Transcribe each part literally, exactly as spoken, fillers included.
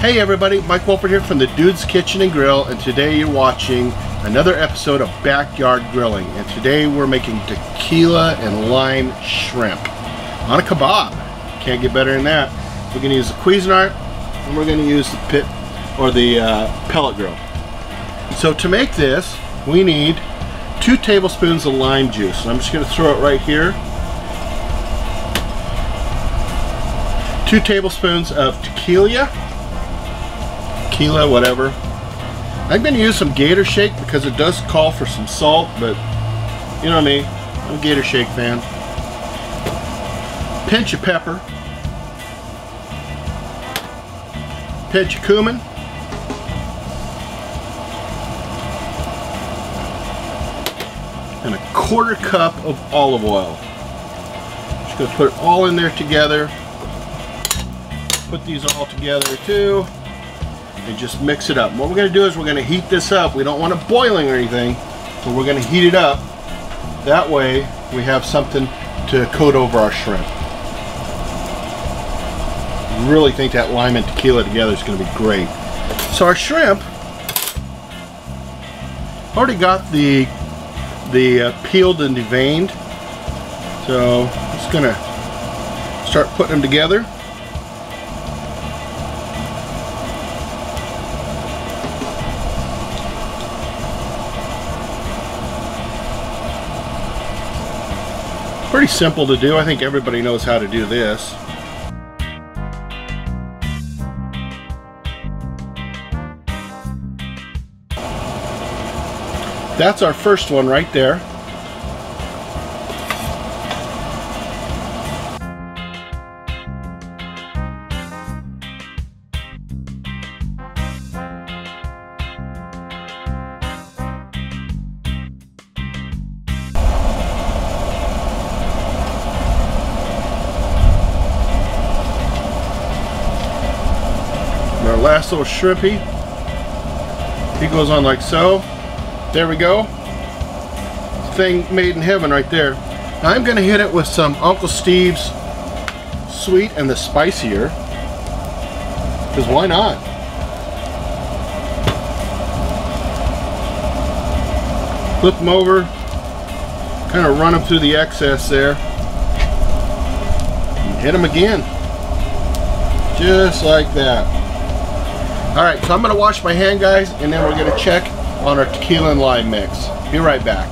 Hey everybody, Mike Wolpert here from the Dude's Kitchen and Grill, and today you're watching another episode of Backyard Grilling, and today we're making tequila and lime shrimp on a kebab. Can't get better than that. We're going to use the Cuisinart, and we're going to use the pit or the uh, pellet grill. So to make this, we need two tablespoons of lime juice, and I'm just going to throw it right here. Two tablespoons of tequila. Tequila, whatever. I'm going to use some gator shake because it does call for some salt, but you know me, I'm a gator shake fan. Pinch of pepper. Pinch of cumin. And a quarter cup of olive oil. Just going to put it all in there together. Put these all together too. And just mix it up. What we're going to do is we're going to heat this up. We don't want it boiling or anything, but we're going to heat it up. That way we have something to coat over our shrimp. I really think that lime and tequila together is going to be great. So our shrimp, already got the the uh, peeled and deveined. So I'm just going to start putting them together. Pretty simple to do. I think everybody knows how to do this. That's our first one right there. Last little shrimpy, he goes on like so. There we go, thing made in heaven right there. Now I'm gonna hit it with some Uncle Steve's sweet and the spicier, because why not? Flip them over, kind of run them through the excess there, and hit them again, just like that. Alright, so I'm going to wash my hand, guys, and then we're going to check on our tequila and lime mix. Be right back.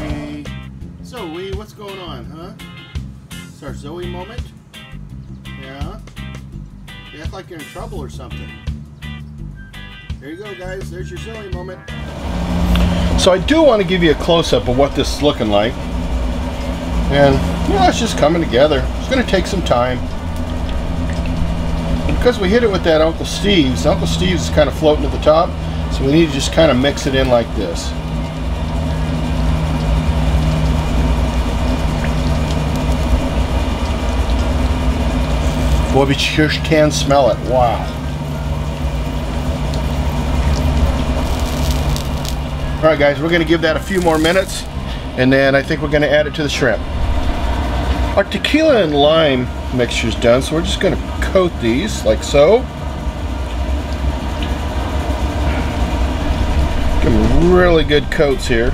We, Zoe, what's going on, huh? It's our Zoe moment? Yeah? You act like you're in trouble or something. There you go, guys. There's your Zoe moment. So I do want to give you a close-up of what this is looking like. And, you know, it's just coming together. It's going to take some time. Because we hit it with that Uncle Steve's, Uncle Steve's is kind of floating at the top, so we need to just kind of mix it in like this. Boy, we sure can smell it. Wow. Alright guys, we're going to give that a few more minutes, and then I think we're going to add it to the shrimp. Our tequila and lime mixture is done, so we're just going to coat these like so. Give them really good coats here.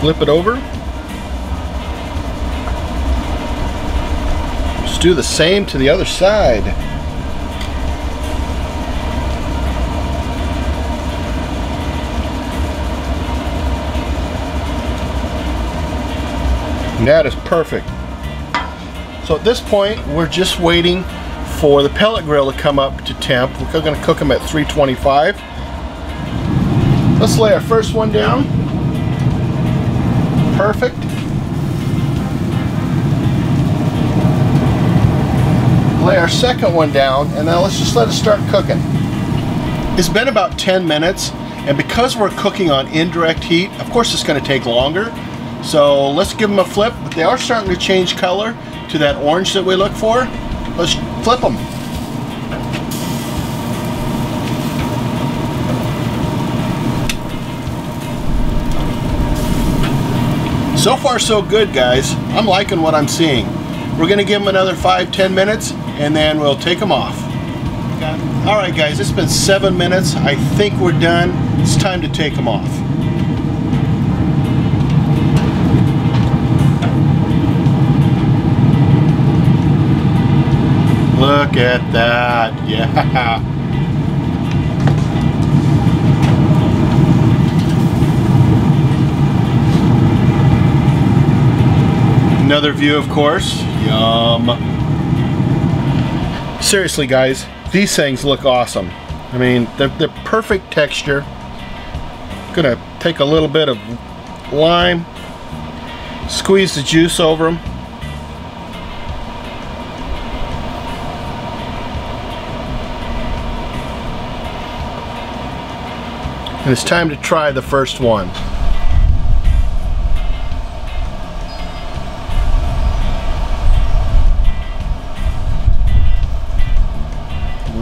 Flip it over. Just do the same to the other side. And that is perfect. So at this point, we're just waiting for the pellet grill to come up to temp. We're going to cook them at three twenty-five. Let's lay our first one down. Perfect. Lay our second one down, and now let's just let it start cooking. It's been about ten minutes, and because we're cooking on indirect heat, of course it's going to take longer. So let's give them a flip, but they are starting to change color to that orange that we look for. Let's flip them. So far so good, guys. I'm liking what I'm seeing. We're gonna give them another five, ten minutes, and then we'll take them off. All right, guys, it's been seven minutes. I think we're done. It's time to take them off. Look at that, yeah. Another view, of course. Yum. Seriously, guys, these things look awesome. I mean, they're, they're perfect texture. Gonna take a little bit of lime, squeeze the juice over them. And it's time to try the first one.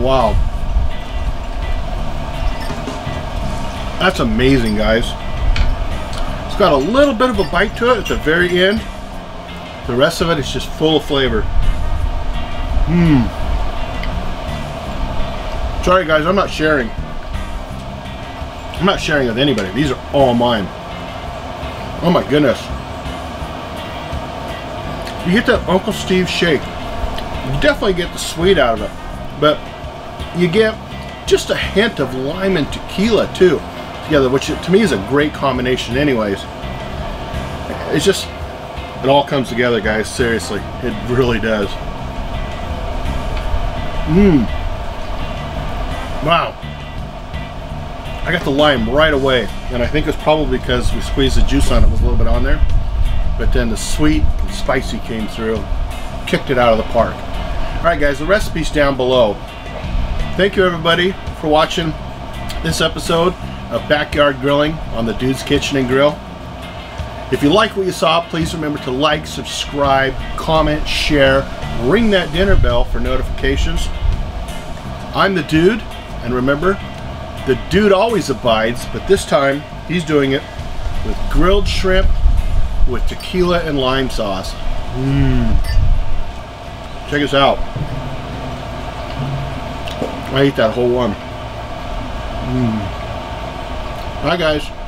Wow. That's amazing, guys. It's got a little bit of a bite to it at the very end. The rest of it is just full of flavor. Mmm. Sorry, guys, I'm not sharing. I'm not sharing with anybody. These are all mine. Oh my goodness. You hit that Uncle Steve's shake. You definitely get the sweet out of it. But you get just a hint of lime and tequila too together, which to me is a great combination anyways. It's just, it all comes together, guys, seriously. It really does. Mmm. Wow. I got the lime right away, and I think it's probably because we squeezed the juice on it, was a little bit on there. But then the sweet and spicy came through, kicked it out of the park. All right, guys, the recipe's down below. Thank you, everybody, for watching this episode of Backyard Grilling on the Dude's Kitchen and Grill. If you like what you saw, please remember to like, subscribe, comment, share, ring that dinner bell for notifications. I'm the Dude, and remember, the Dude always abides, but this time he's doing it with grilled shrimp with tequila and lime sauce. Mmm. Check us out. I ate that whole one. Mm. Bye, guys.